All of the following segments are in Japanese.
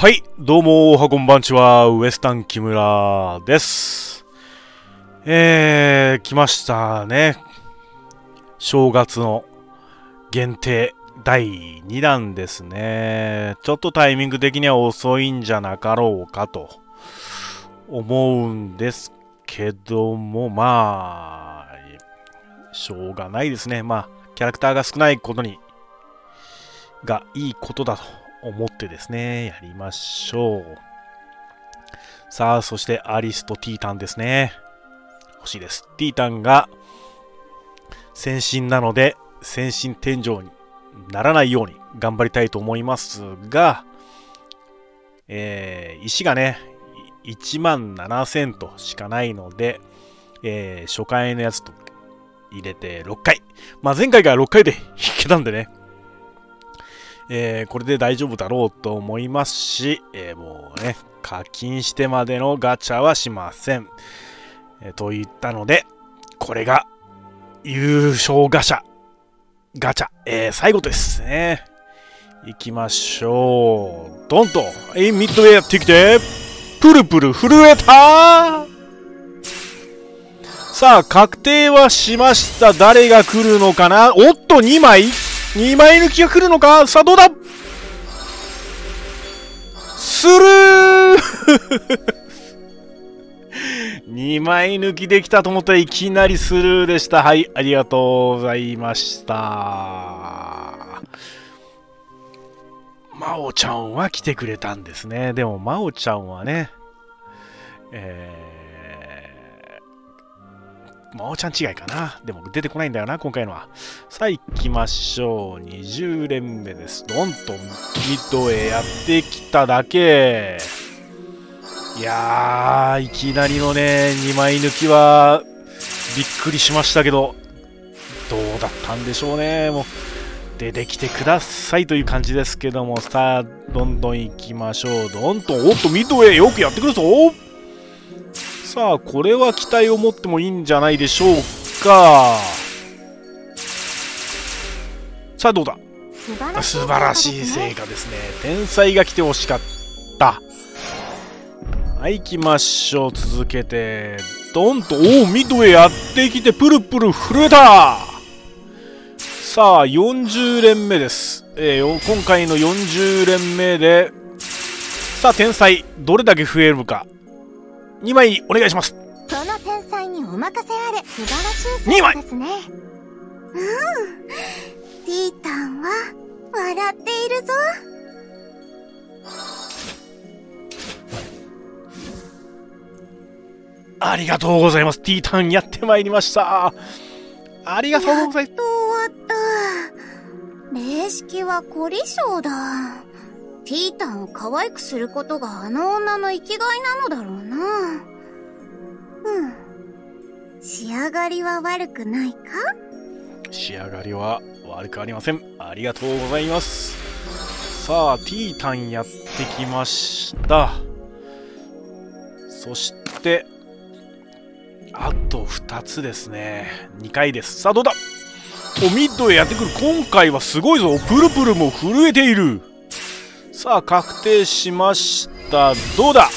はい、どうも、おはこんばんちは、ウエスタン木村です。来ましたね。正月の限定第2弾ですね。ちょっとタイミング的には遅いんじゃなかろうかと思うんですけども、まあ、しょうがないですね。まあ、キャラクターが少ないことがいいことだと思ってですね、やりましょう。さあ、そしてアリスとティータンですね。欲しいです。ティータンが先進なので、先進天井にならないように頑張りたいと思いますが、石がね、17000としかないので、初回のやつと入れて6回。まあ、前回が6回で引けたんでね。これで大丈夫だろうと思いますし、もうね、課金してまでのガチャはしません。と言ったので、これが優勝ガチャ、最後ですね。行きましょう。ドンと、ミッドウェイやってきて、プルプル震えたー。さあ、確定はしました。誰が来るのかな。おっと、2枚2枚抜きが来るのか。さあ、どうだ。スルー2枚抜きできたと思ったらいきなりスルーでした。はい、ありがとうございました。まおちゃんは来てくれたんですね。でも、まおちゃんはね、まおちゃん違いかな。でも出てこないんだよな、今回のは。さあ、行きましょう。20連目です。ドンとミッドへやってきただけ。いやー、いきなりのね、2枚抜きはびっくりしましたけど、どうだったんでしょうね。もう、出てきてくださいという感じですけども、さあ、どんどん行きましょう。ドンと、おっと、ミッドへよくやってくるぞ。さあ、これは期待を持ってもいいんじゃないでしょうか。さあ、どうだ。素晴らしい成果ですね。天才が来てほしかった。はい、行きましょう。続けて、ドンと、おお、ミッドウェイやってきて、プルプル震えた。さあ、40連目です。今回の40連目で、さあ、天才、どれだけ増えるか。2枚お願いします。その天才にお任せあれ。素晴らしいですね。ティータンは笑っているぞ。ありがとうございます。ティータンやってまいりました。ありがとうございます。やっと終わった。礼式は凝り性だ。ティータンを可愛くすることがあの女の生きがいなのだろうな。うん。仕上がりは悪くないか？仕上がりは悪くありません。ありがとうございます。さあ、ティータンやってきました。そして、あと2つですね。2回です。さあ、どうだ？お、ミッドへやってくる。今回はすごいぞ。プルプルも震えている。さあ、確定しました。どうだ？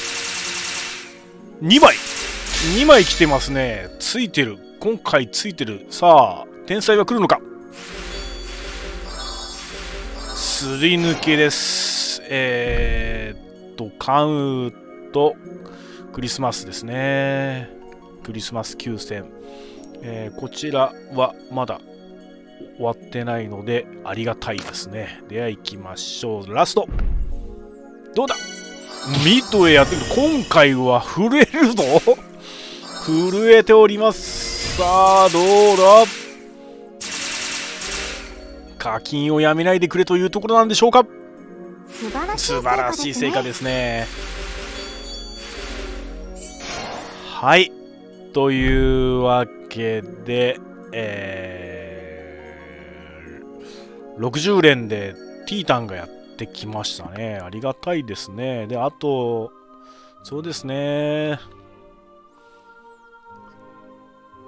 2 枚。2枚来てますね。ついてる。今回ついてる。さあ、天才は来るのか？すり抜けです。カウント、クリスマスですね。クリスマス9000。こちらはまだ終わってないのでありがたいですね。では行きましょう。ラスト。どうだ？ミッドへやってくる。今回は震えるぞ。震えております。さあ、どうだ？課金をやめないでくれというところなんでしょうか。素晴らしい成果ですね。はい。というわけで、60連でティータンがやってきましたね。ありがたいですね。で、あと、そうですね。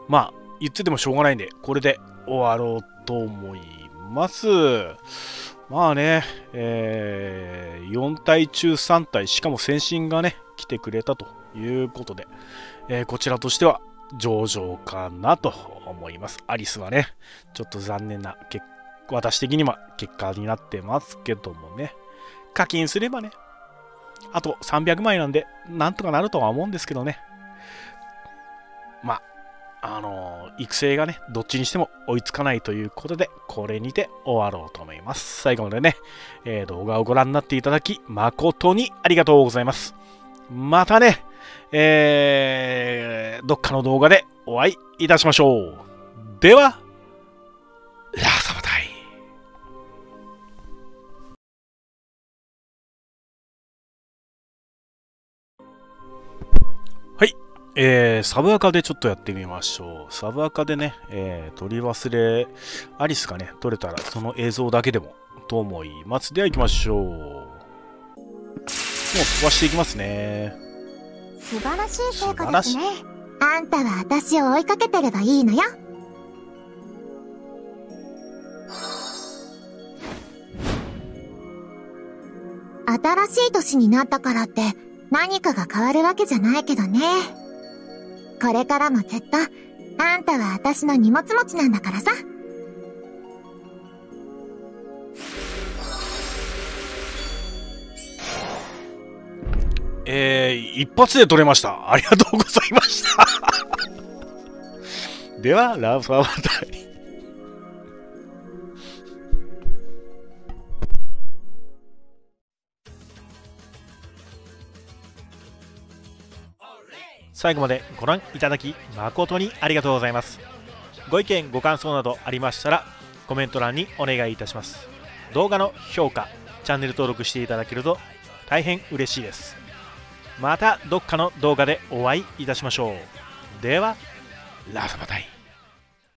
まあ、言っててもしょうがないんで、これで終わろうと思います。まあね、4体中3体、しかも先進がね、来てくれたということで、こちらとしては上々かなと思います。アリスはね、ちょっと残念な結果、私的には結果になってますけどもね、課金すればね、あと300枚なんで、なんとかなるとは思うんですけどね。まあ、育成がね、どっちにしても追いつかないということで、これにて終わろうと思います。最後までね、動画をご覧になっていただき、誠にありがとうございます。またね、どっかの動画でお会いいたしましょう。では、ラサバタイ。サブアカでちょっとやってみましょう。サブアカでね、取り忘れ、アリスがね、取れたらその映像だけでもと思います。では行きましょう。もう飛ばしていきますね。素晴らしい成果ですね。あんたは私を追いかけてればいいのよ。新しい年になったからって何かが変わるわけじゃないけどね。これからもずっと、あんたは私の荷物持ちなんだからさ。一発で取れました。ありがとうございました。では、ラサバタイ。最後までご覧いただき誠にありがとうございます。ご意見ご感想などありましたらコメント欄にお願いいたします。動画の評価、チャンネル登録していただけると大変嬉しいです。またどっかの動画でお会いいたしましょう。では、ラサバタイ。